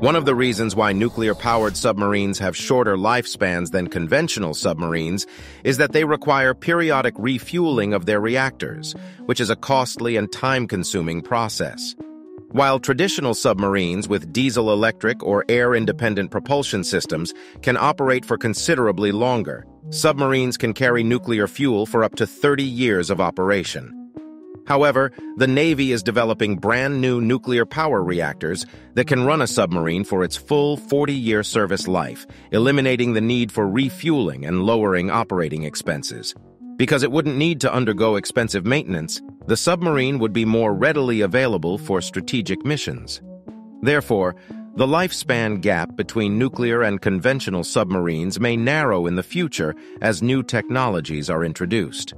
One of the reasons why nuclear-powered submarines have shorter lifespans than conventional submarines is that they require periodic refueling of their reactors, which is a costly and time-consuming process. While traditional submarines with diesel-electric or air-independent propulsion systems can operate for considerably longer, submarines can carry nuclear fuel for up to 30 years of operation. However, the Navy is developing brand-new nuclear power reactors that can run a submarine for its full 40-year service life, eliminating the need for refueling and lowering operating expenses. Because it wouldn't need to undergo expensive maintenance, the submarine would be more readily available for strategic missions. Therefore, the lifespan gap between nuclear and conventional submarines may narrow in the future as new technologies are introduced.